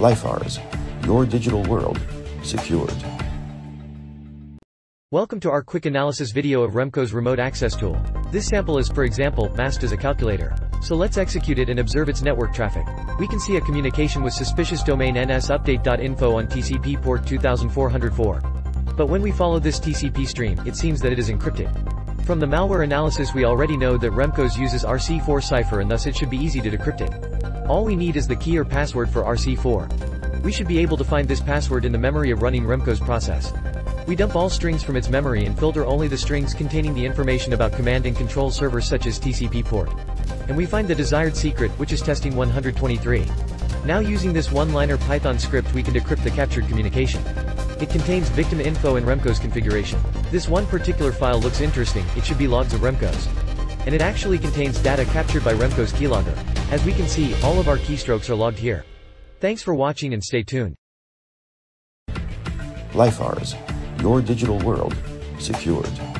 LIFARS, your digital world, secured. Welcome to our quick analysis video of Remcos remote access tool. This sample is, for example, masked as a calculator. So let's execute it and observe its network traffic. We can see a communication with suspicious domain nsupdate.info on TCP port 2404. But when we follow this TCP stream, it seems that it is encrypted. From the malware analysis, we already know that Remcos uses RC4 cipher, and thus it should be easy to decrypt it. All we need is the key or password for RC4. We should be able to find this password in the memory of running Remcos process. We dump all strings from its memory and filter only the strings containing the information about command and control servers such as TCP port. And we find the desired secret, which is testing 123. Now, using this one-liner Python script, we can decrypt the captured communication. It contains victim info and Remcos configuration. This one particular file looks interesting. It should be logs of Remcos. And it actually contains data captured by Remcos keylogger. As we can see, all of our keystrokes are logged here. Thanks for watching and stay tuned. LIFARS, your digital world, secured.